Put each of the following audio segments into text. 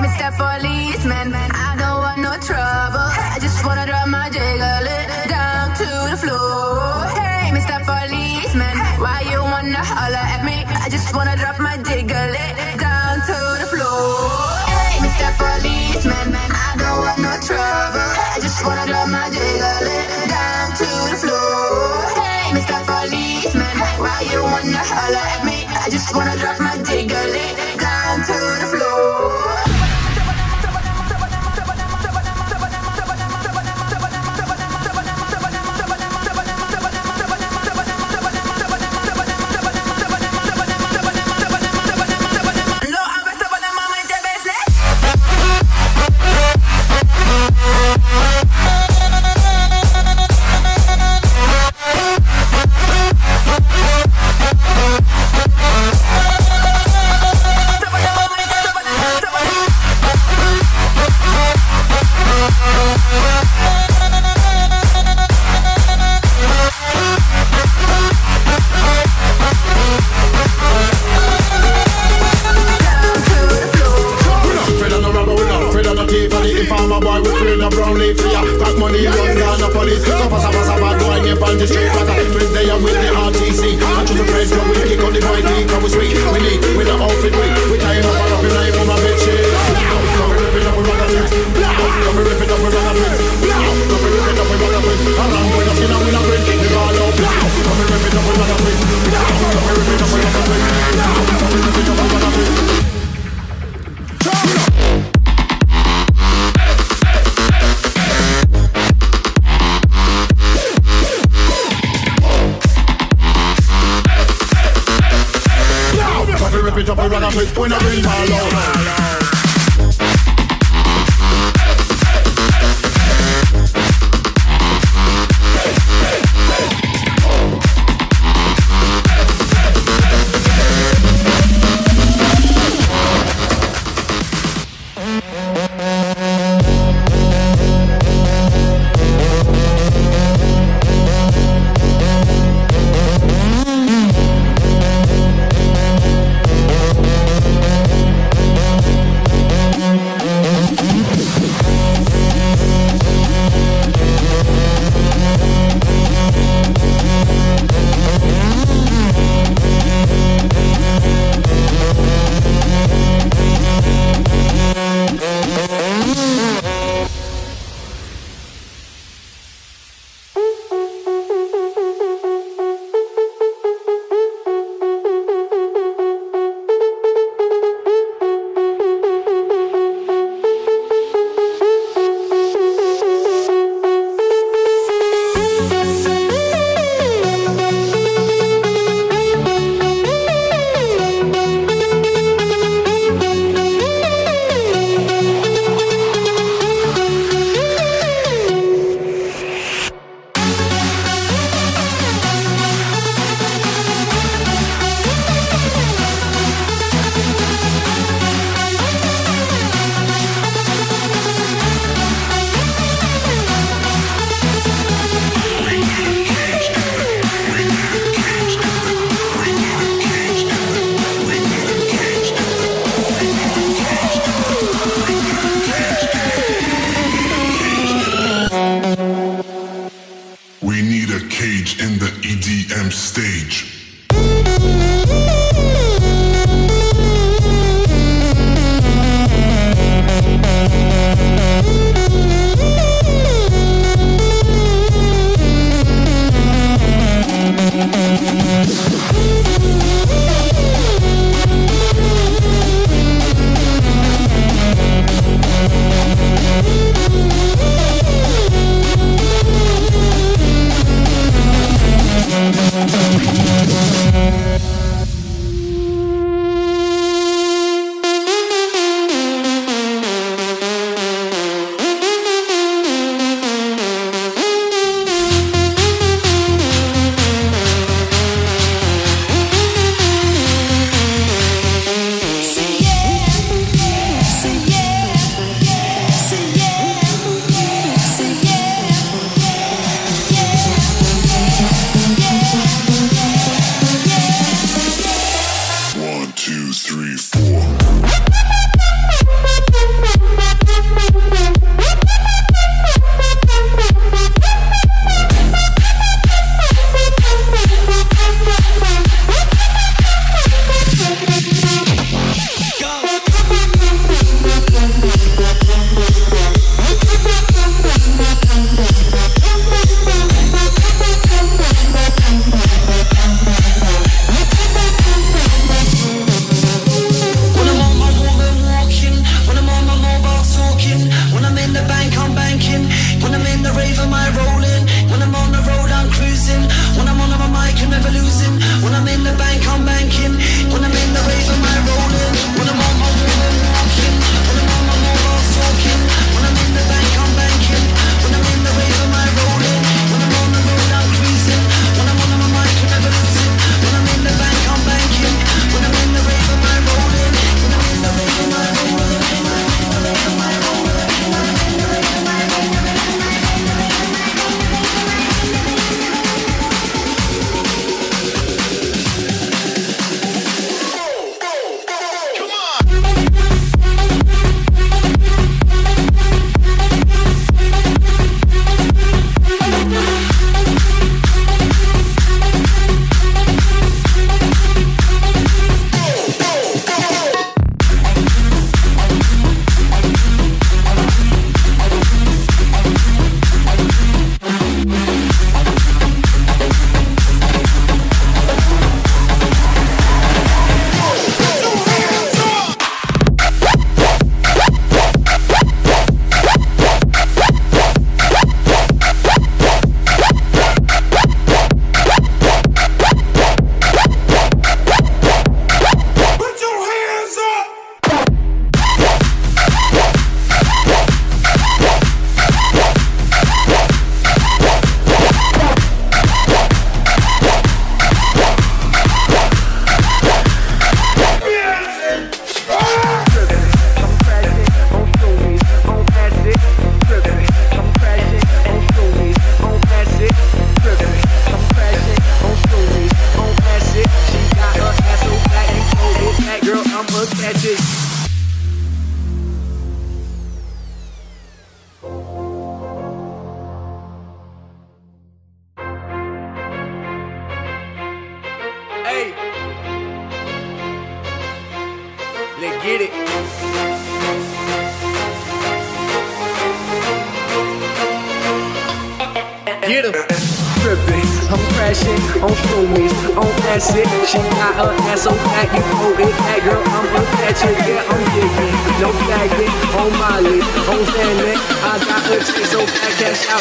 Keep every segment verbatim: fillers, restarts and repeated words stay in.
Mister Policeman, I don't want no trouble. I just wanna drop my jiggle down to the floor. Hey, Mister Policeman, why you wanna holler at me? I just wanna drop my jiggle down to the floor. Hey, Mister Policeman, I don't want no trouble. I just wanna drop my jiggle down to the floor. Hey, Mister Policeman, why you wanna holler at me? I just wanna drop my jiggle down to the floor. When I bring my load Mayhem stage.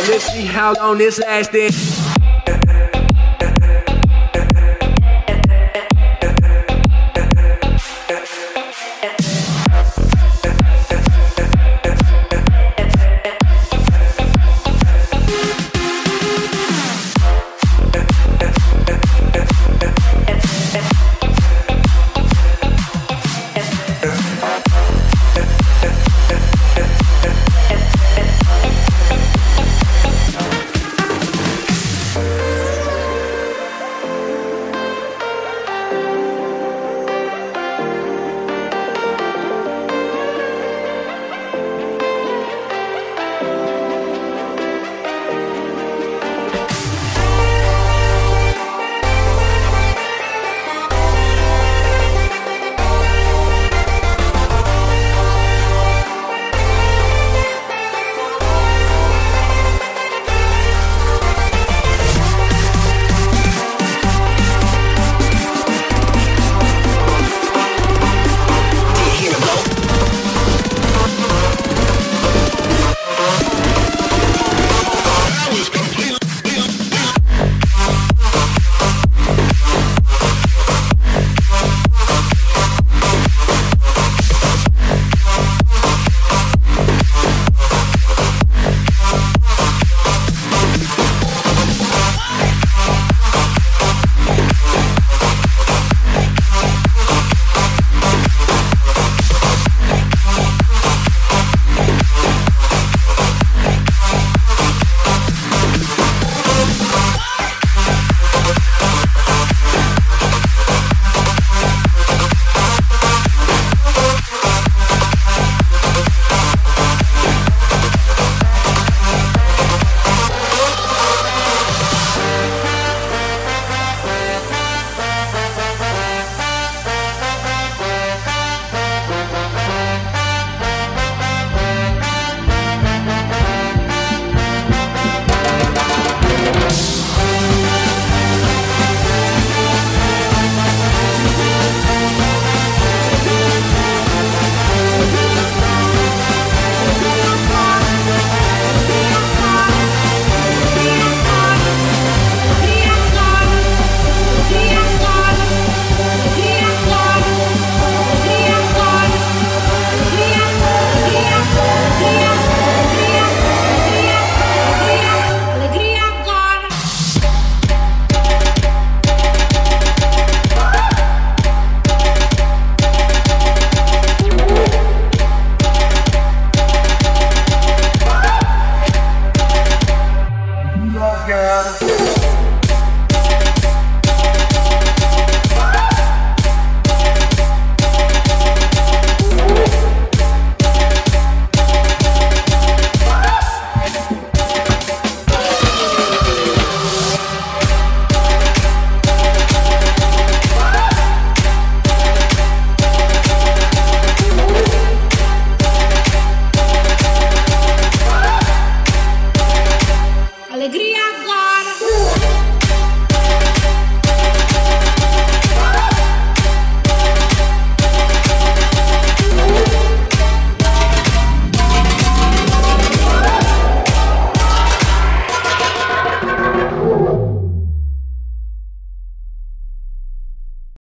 Let's see how long this lasts.